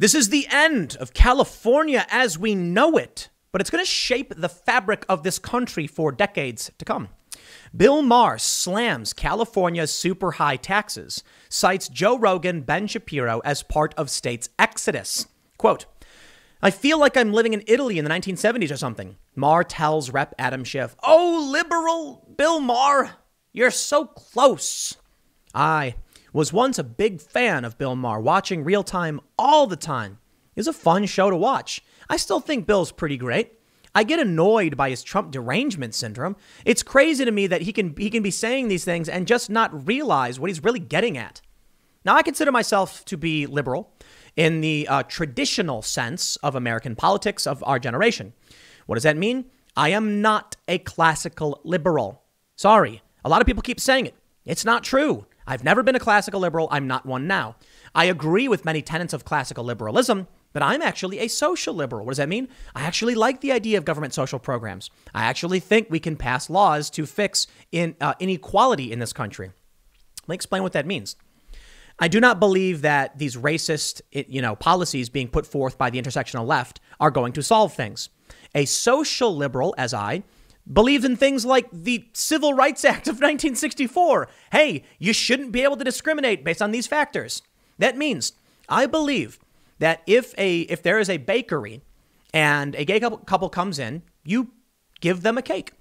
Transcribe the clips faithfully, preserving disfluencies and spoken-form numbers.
This is the end of California as we know it, but it's going to shape the fabric of this country for decades to come. Bill Maher slams California's super high taxes, cites Joe Rogan, Ben Shapiro as part of state's exodus. Quote, "I feel like I'm living in Italy in the nineteen seventies or something," Maher tells Representative Adam Schiff. "Oh, liberal Bill Maher, you're so close." I was once a big fan of Bill Maher, watching Real Time all the time. It was a fun show to watch. I still think Bill's pretty great. I get annoyed by his Trump derangement syndrome. It's crazy to me that he can he can be saying these things and just not realize what he's really getting at. Now, I consider myself to be liberal in the uh, traditional sense of American politics of our generation. What does that mean? I am not a classical liberal. Sorry. A lot of people keep saying it. It's not true. I've never been a classical liberal. I'm not one now. I agree with many tenets of classical liberalism, but I'm actually a social liberal. What does that mean? I actually like the idea of government social programs. I actually think we can pass laws to fix in, uh, inequality in this country. Let me explain what that means. I do not believe that these racist, you know, policies being put forth by the intersectional left are going to solve things. A social liberal, as I, believes in things like the Civil Rights Act of nineteen sixty-four. Hey, you shouldn't be able to discriminate based on these factors. That means I believe that if a if there is a bakery and a gay couple, couple comes in, you give them a cake.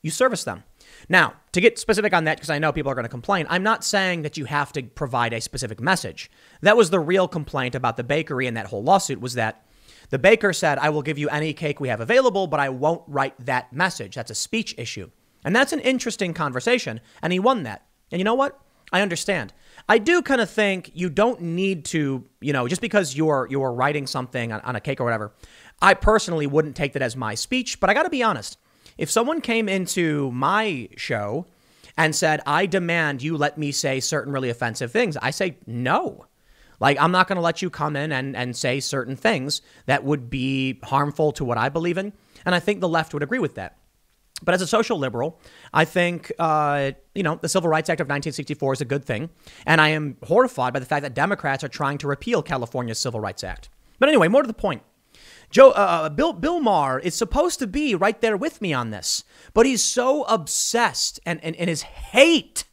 You service them. Now, to get specific on that, because I know people are going to complain, I'm not saying that you have to provide a specific message. That was the real complaint about the bakery and that whole lawsuit, was that the baker said, "I will give you any cake we have available, but I won't write that message." That's a speech issue. And that's an interesting conversation. And he won that. And you know what? I understand. I do kind of think you don't need to, you know, just because you're you're writing something on, on a cake or whatever, I personally wouldn't take that as my speech. But I got to be honest. If someone came into my show and said, "I demand you let me say certain really offensive things," I say, no. Like, I'm not going to let you come in and, and say certain things that would be harmful to what I believe in. And I think the left would agree with that. But as a social liberal, I think, uh, you know, the Civil Rights Act of nineteen sixty-four is a good thing. And I am horrified by the fact that Democrats are trying to repeal California's Civil Rights Act. But anyway, more to the point. Joe, uh, Bill, Bill Maher is supposed to be right there with me on this. But he's so obsessed and, and, and his hate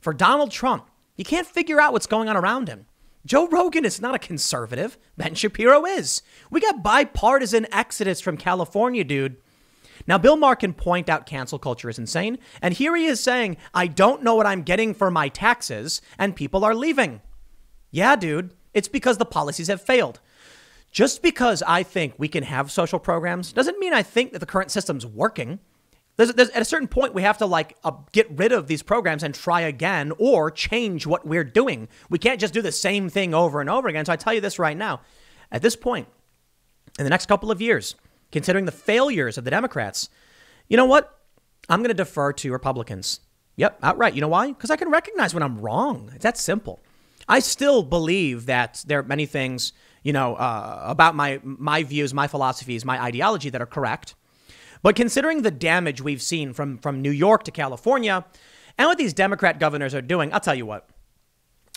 for Donald Trump, you can't figure out what's going on around him. Joe Rogan is not a conservative. Ben Shapiro is. We got bipartisan exodus from California, dude. Now, Bill Maher can point out cancel culture is insane. And here he is saying, "I don't know what I'm getting for my taxes," and people are leaving. Yeah, dude, it's because the policies have failed. Just because I think we can have social programs doesn't mean I think that the current system's working. There's, there's, at a certain point, we have to like uh, get rid of these programs and try again or change what we're doing. We can't just do the same thing over and over again. So I tell you this right now, at this point, in the next couple of years, considering the failures of the Democrats, you know what? I'm going to defer to Republicans. Yep, outright. You know why? Because I can recognize when I'm wrong. It's that simple. I still believe that there are many things, you know, uh, about my my views, my philosophies, my ideology that are correct. But considering the damage we've seen from, from New York to California and what these Democrat governors are doing, I'll tell you what.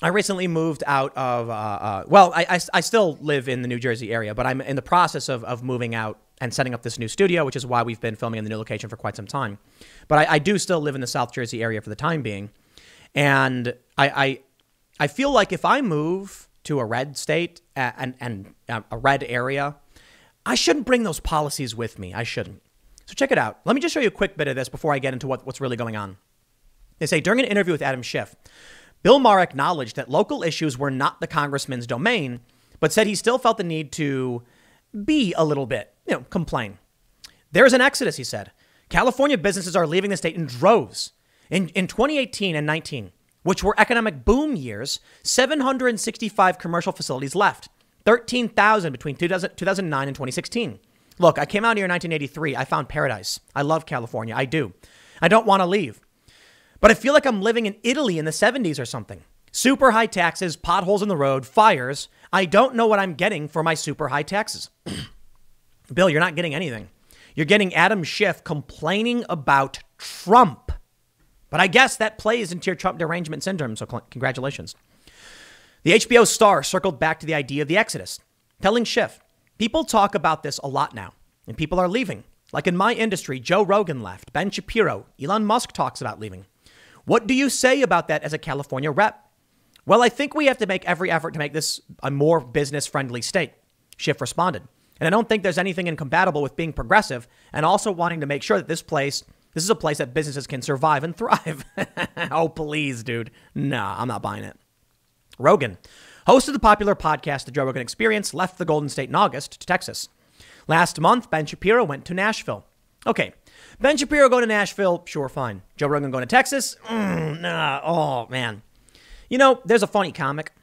I recently moved out of, uh, uh, well, I, I, I still live in the New Jersey area, but I'm in the process of, of moving out and setting up this new studio, which is why we've been filming in the new location for quite some time. But I, I do still live in the South Jersey area for the time being. And I, I, I feel like if I move to a red state and, and a red area, I shouldn't bring those policies with me. I shouldn't. So check it out. Let me just show you a quick bit of this before I get into what, what's really going on. They say, during an interview with Adam Schiff, Bill Maher acknowledged that local issues were not the congressman's domain, but said he still felt the need to be a little bit, you know, complain. "There is an exodus," he said. "California businesses are leaving the state in droves. In, in twenty eighteen and nineteen, which were economic boom years, seven hundred sixty-five commercial facilities left, thirteen thousand between two thousand nine and twenty sixteen. Look, I came out here in nineteen eighty-three. I found paradise. I love California. I do. I don't want to leave. But I feel like I'm living in Italy in the seventies or something. Super high taxes, potholes in the road, fires. I don't know what I'm getting for my super high taxes." Bill, you're not getting anything. You're getting Adam Schiff complaining about Trump. But I guess that plays into your Trump derangement syndrome, so congratulations. The H B O star circled back to the idea of the exodus. telling Schiff, people talk about this a lot now, and people are leaving. Like in my industry, Joe Rogan left, Ben Shapiro, Elon Musk talks about leaving. What do you say about that as a California rep? Well, I think we have to make every effort to make this a more business-friendly state, Schiff responded. And I don't think there's anything incompatible with being progressive and also wanting to make sure that this place, this is a place that businesses can survive and thrive. Oh, please, dude. Nah, I'm not buying it. Rogan, host of the popular podcast, The Joe Rogan Experience, left the Golden State in August to Texas. Last month, Ben Shapiro went to Nashville. Okay, Ben Shapiro going to Nashville, sure, fine. Joe Rogan going to Texas? Mm, nah, oh, man. You know, there's a funny comic.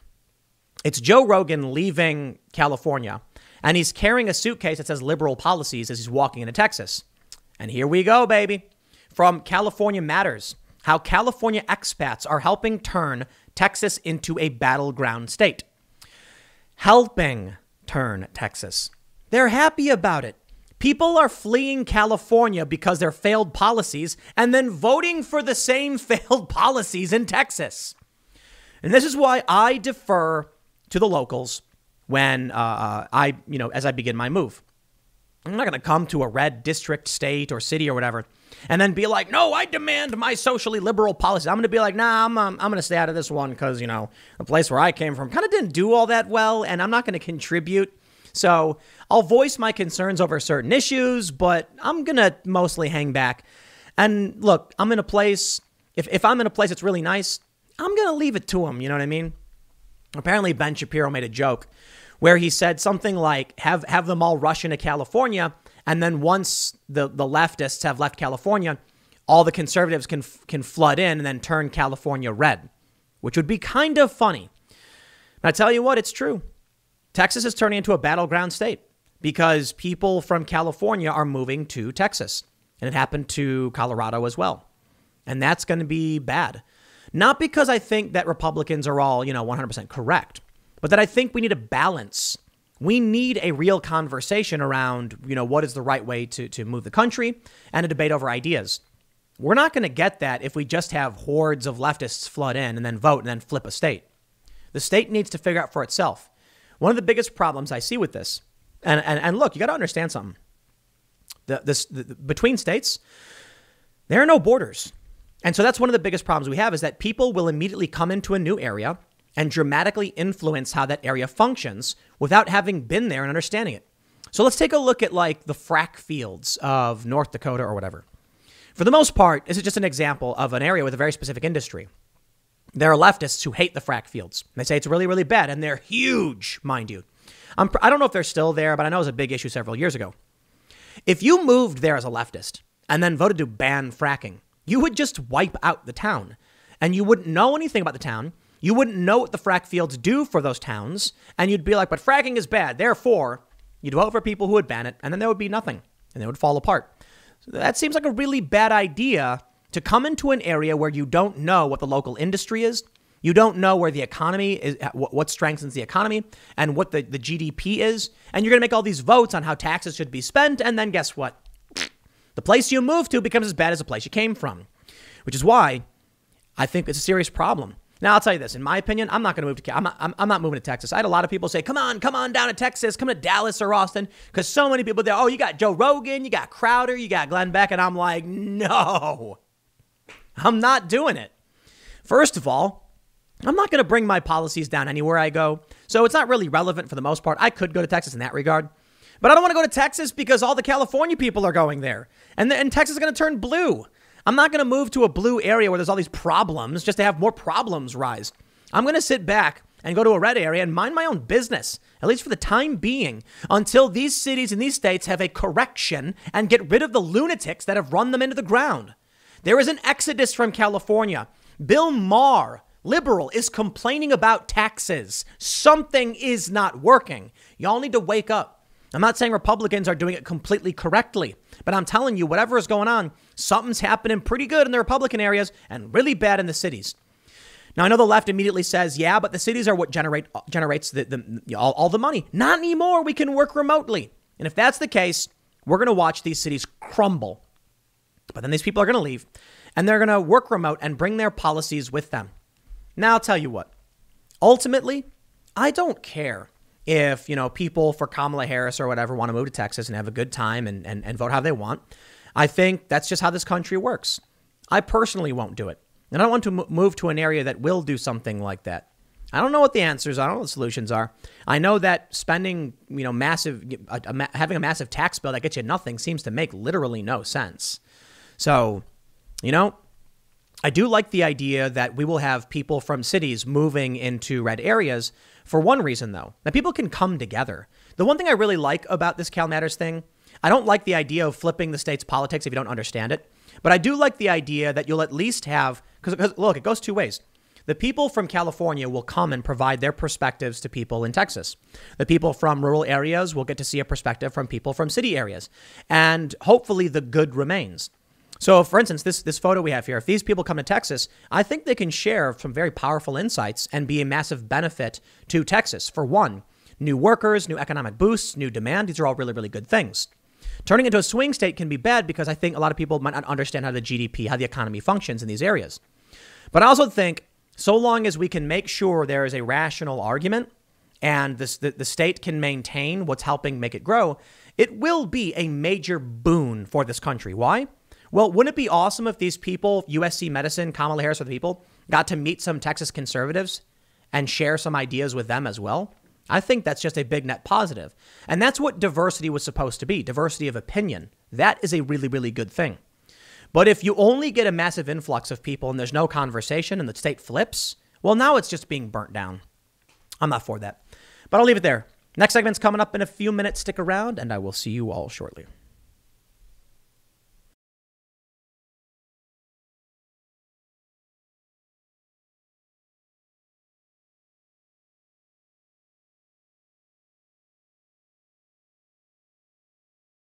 It's Joe Rogan leaving California, and he's carrying a suitcase that says liberal policies as he's walking into Texas. And here we go, baby. From California Matters, how California expats are helping turn Texas into a battleground state. Helping turn Texas. They're happy about it. People are fleeing California because their failed policies and then voting for the same failed policies in Texas. And this is why I defer to the locals when uh, I, you know, as I begin my move. I'm not going to come to a red district, state, or city or whatever and then be like, no, I demand my socially liberal policies. I'm going to be like, nah, I'm, um, I'm going to stay out of this one because, you know, the place where I came from kind of didn't do all that well, and I'm not going to contribute. So I'll voice my concerns over certain issues, but I'm going to mostly hang back. And look, I'm in a place, if, if I'm in a place that's really nice, I'm going to leave it to him. You know what I mean? Apparently, Ben Shapiro made a joke where he said something like, have have them all rush into California. And then once the, the leftists have left California, all the conservatives can can flood in and then turn California red, which would be kind of funny. And I tell you what, it's true. Texas is turning into a battleground state because people from California are moving to Texas. And it happened to Colorado as well. And that's going to be bad. Not because I think that Republicans are all, you know, one hundred percent correct, but that I think we need a balance. We need a real conversation around, you know, what is the right way to, to move the country and a debate over ideas. We're not going to get that if we just have hordes of leftists flood in and then vote and then flip a state. The state needs to figure out for itself. One of the biggest problems I see with this, and, and, and look, you got to understand something. The, this, the, the, between states, there are no borders. And so that's one of the biggest problems we have is that people will immediately come into a new area and dramatically influence how that area functions without having been there and understanding it. So let's take a look at like the frack fields of North Dakota or whatever. For the most part, this is just an example of an area with a very specific industry. There are leftists who hate the frack fields. They say it's really, really bad. And they're huge, mind you. I'm, I don't know if they're still there, but I know it was a big issue several years ago. If you moved there as a leftist and then voted to ban fracking, you would just wipe out the town, and you wouldn't know anything about the town. You wouldn't know what the frack fields do for those towns, and you'd be like, but fracking is bad. Therefore, you'd vote for people who would ban it, and then there would be nothing, and they would fall apart. So that seems like a really bad idea to come into an area where you don't know what the local industry is. You don't know where the economy is, what strengthens the economy, and what the, the G D P is, and you're going to make all these votes on how taxes should be spent, and then guess what? The place you move to becomes as bad as the place you came from, which is why I think it's a serious problem. Now, I'll tell you this. In my opinion, I'm not going to move to I'm not, I'm, I'm not moving to Texas. I had a lot of people say, come on, come on down to Texas. Come to Dallas or Austin because so many people there. Oh, you got Joe Rogan. You got Crowder. You got Glenn Beck. And I'm like, no, I'm not doing it. First of all, I'm not going to bring my policies down anywhere I go. So it's not really relevant for the most part. I could go to Texas in that regard. But I don't want to go to Texas because all the California people are going there. And, the, and Texas is going to turn blue. I'm not going to move to a blue area where there's all these problems just to have more problems rise. I'm going to sit back and go to a red area and mind my own business, at least for the time being, until these cities and these states have a correction and get rid of the lunatics that have run them into the ground. There is an exodus from California. Bill Maher, liberal, is complaining about taxes. Something is not working. Y'all need to wake up. I'm not saying Republicans are doing it completely correctly, but I'm telling you, whatever is going on, something's happening pretty good in the Republican areas and really bad in the cities. Now, I know the left immediately says, yeah, but the cities are what generate generates the, the, all, all the money. Not anymore. We can work remotely. And if that's the case, we're going to watch these cities crumble. But then these people are going to leave and they're going to work remote and bring their policies with them. Now, I'll tell you what, ultimately, I don't care if, you know, people for Kamala Harris or whatever want to move to Texas and have a good time and, and, and vote how they want. I think that's just how this country works. I personally won't do it. And I don't want to move to an area that will do something like that. I don't know what the answers are. I don't know what the solutions are. I know that spending, you know, massive, uh, uh, having a massive tax bill that gets you nothing seems to make literally no sense. So, you know, I do like the idea that we will have people from cities moving into red areas for one reason, though, that people can come together. The one thing I really like about this CalMatters thing, I don't like the idea of flipping the state's politics if you don't understand it. But I do like the idea that you'll at least have, because look, it goes two ways. The people from California will come and provide their perspectives to people in Texas. The people from rural areas will get to see a perspective from people from city areas. And hopefully the good remains. So, for instance, this, this photo we have here, if these people come to Texas, I think they can share some very powerful insights and be a massive benefit to Texas. For one, new workers, new economic boosts, new demand. These are all really, really good things. Turning into a swing state can be bad because I think a lot of people might not understand how the G D P, how the economy functions in these areas. But I also think so long as we can make sure there is a rational argument and this, the, the state can maintain what's helping make it grow, it will be a major boon for this country. Why? Well, wouldn't it be awesome if these people, U S C Medicine, Kamala Harris, or the people, got to meet some Texas conservatives and share some ideas with them as well? I think that's just a big net positive. And that's what diversity was supposed to be, diversity of opinion. That is a really, really good thing. But if you only get a massive influx of people and there's no conversation and the state flips, well, now it's just being burnt down. I'm not for that. But I'll leave it there. Next segment's coming up in a few minutes. Stick around and I will see you all shortly.